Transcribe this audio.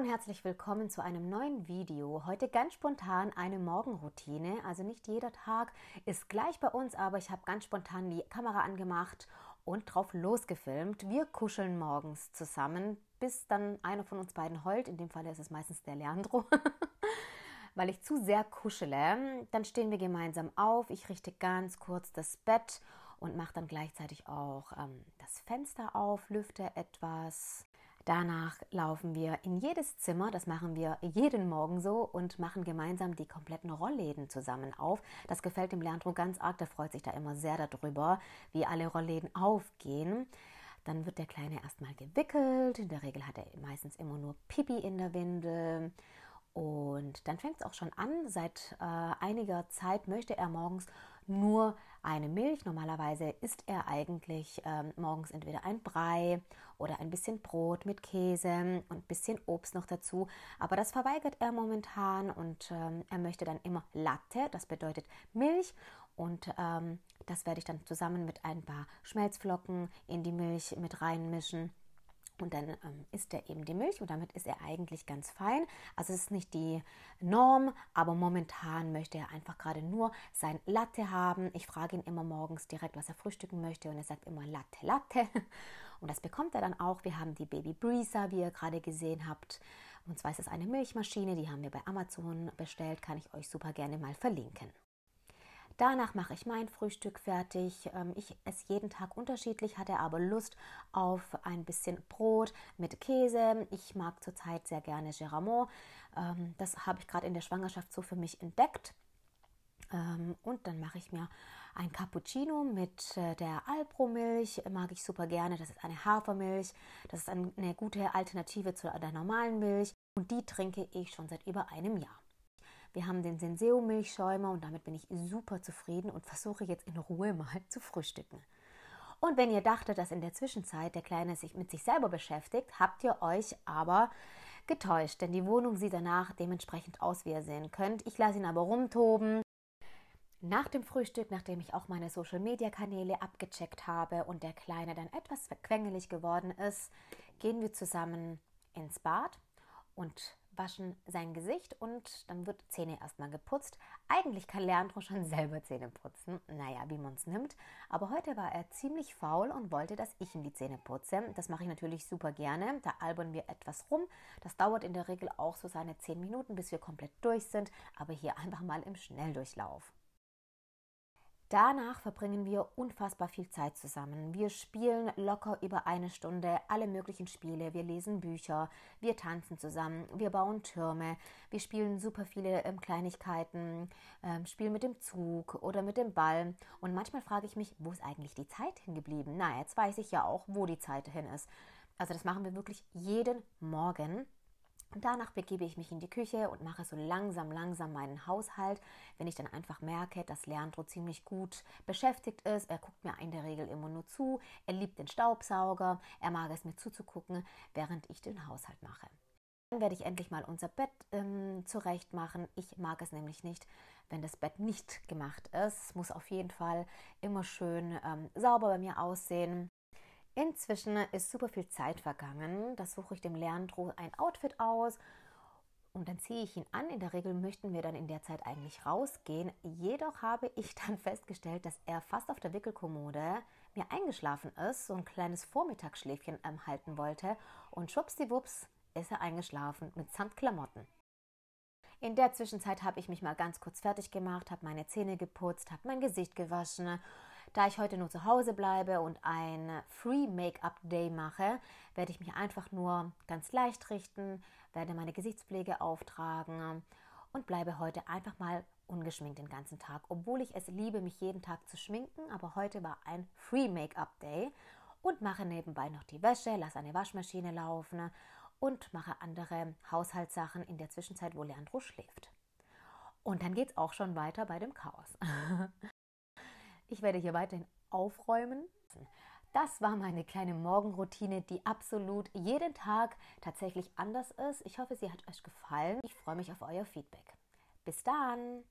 Hallo und herzlich willkommen zu einem neuen Video. Heute ganz spontan eine Morgenroutine. Also nicht jeder Tag ist gleich bei uns, aber ich habe ganz spontan die Kamera angemacht und drauf losgefilmt. Wir kuscheln morgens zusammen, bis dann einer von uns beiden heult. In dem Fall ist es meistens der Leandro, weil ich zu sehr kuschele. Dann stehen wir gemeinsam auf. Ich richte ganz kurz das Bett und mache dann gleichzeitig auch das Fenster auf, lüfte etwas. Danach laufen wir in jedes Zimmer, das machen wir jeden Morgen so, und machen gemeinsam die kompletten Rollläden zusammen auf. Das gefällt dem Leandro ganz arg, der freut sich da immer sehr darüber, wie alle Rollläden aufgehen. Dann wird der Kleine erstmal gewickelt, in der Regel hat er meistens immer nur Pipi in der Windel. Und dann fängt es auch schon an, seit einiger Zeit möchte er morgens nur eine Milch. Normalerweise isst er eigentlich morgens entweder ein Brei oder ein bisschen Brot mit Käse und ein bisschen Obst noch dazu. Aber das verweigert er momentan und er möchte dann immer Latte, das bedeutet Milch. Und das werde ich dann zusammen mit ein paar Schmelzflocken in die Milch mit reinmischen. Und dann isst er eben die Milch und damit ist er eigentlich ganz fein. Also es ist nicht die Norm, aber momentan möchte er einfach gerade nur sein Latte haben. Ich frage ihn immer morgens direkt, was er frühstücken möchte und er sagt immer Latte, Latte. Und das bekommt er dann auch. Wir haben die Baby Brezza, wie ihr gerade gesehen habt. Und zwar ist es eine Milchmaschine, die haben wir bei Amazon bestellt, kann ich euch super gerne mal verlinken. Danach mache ich mein Frühstück fertig. Ich esse jeden Tag unterschiedlich, hatte aber Lust auf ein bisschen Brot mit Käse. Ich mag zurzeit sehr gerne Géramont. Das habe ich gerade in der Schwangerschaft so für mich entdeckt. Und dann mache ich mir ein Cappuccino mit der Alpro-Milch, mag ich super gerne. Das ist eine Hafermilch, das ist eine gute Alternative zu der normalen Milch. Und die trinke ich schon seit über einem Jahr. Wir haben den Senseo-Milchschäumer und damit bin ich super zufrieden und versuche jetzt in Ruhe mal zu frühstücken. Und wenn ihr dachtet, dass in der Zwischenzeit der Kleine sich mit sich selber beschäftigt, habt ihr euch aber getäuscht, denn die Wohnung sieht danach dementsprechend aus, wie ihr sehen könnt. Ich lasse ihn aber rumtoben. Nach dem Frühstück, nachdem ich auch meine Social-Media-Kanäle abgecheckt habe und der Kleine dann etwas quengelig geworden ist, gehen wir zusammen ins Bad und waschen sein Gesicht und dann wird Zähne erstmal geputzt. Eigentlich kann Leandro schon selber Zähne putzen, naja, wie man es nimmt. Aber heute war er ziemlich faul und wollte, dass ich ihm die Zähne putze. Das mache ich natürlich super gerne, da albern wir etwas rum. Das dauert in der Regel auch so seine 10 Minuten, bis wir komplett durch sind, aber hier einfach mal im Schnelldurchlauf. Danach verbringen wir unfassbar viel Zeit zusammen. Wir spielen locker über eine Stunde alle möglichen Spiele. Wir lesen Bücher, wir tanzen zusammen, wir bauen Türme, wir spielen super viele Kleinigkeiten, spielen mit dem Zug oder mit dem Ball. Und manchmal frage ich mich, wo ist eigentlich die Zeit hingeblieben? Na, jetzt weiß ich ja auch, wo die Zeit hin ist. Also das machen wir wirklich jeden Morgen. Und danach begebe ich mich in die Küche und mache so langsam meinen Haushalt. Wenn ich dann einfach merke, dass Leandro ziemlich gut beschäftigt ist, er guckt mir in der Regel immer nur zu, er liebt den Staubsauger, er mag es mir zuzugucken, während ich den Haushalt mache. Dann werde ich endlich mal unser Bett zurecht machen. Ich mag es nämlich nicht, wenn das Bett nicht gemacht ist. Es muss auf jeden Fall immer schön sauber bei mir aussehen. Inzwischen ist super viel Zeit vergangen, da suche ich dem Leandro ein Outfit aus und dann ziehe ich ihn an. In der Regel möchten wir dann in der Zeit eigentlich rausgehen, jedoch habe ich dann festgestellt, dass er fast auf der Wickelkommode mir eingeschlafen ist, so ein kleines Vormittagsschläfchen halten wollte und schwuppsdiwupps ist er eingeschlafen mitsamt Klamotten. In der Zwischenzeit habe ich mich mal ganz kurz fertig gemacht, habe meine Zähne geputzt, habe mein Gesicht gewaschen. Da ich heute nur zu Hause bleibe und ein Free-Make-up-Day mache, werde ich mich einfach nur ganz leicht richten, werde meine Gesichtspflege auftragen und bleibe heute einfach mal ungeschminkt den ganzen Tag. Obwohl ich es liebe, mich jeden Tag zu schminken, aber heute war ein Free-Make-up-Day und mache nebenbei noch die Wäsche, lasse eine Waschmaschine laufen und mache andere Haushaltssachen in der Zwischenzeit, wo Leandro schläft. Und dann geht es auch schon weiter bei dem Chaos. Ich werde hier weiterhin aufräumen. Das war meine kleine Morgenroutine, die absolut jeden Tag tatsächlich anders ist. Ich hoffe, sie hat euch gefallen. Ich freue mich auf euer Feedback. Bis dann!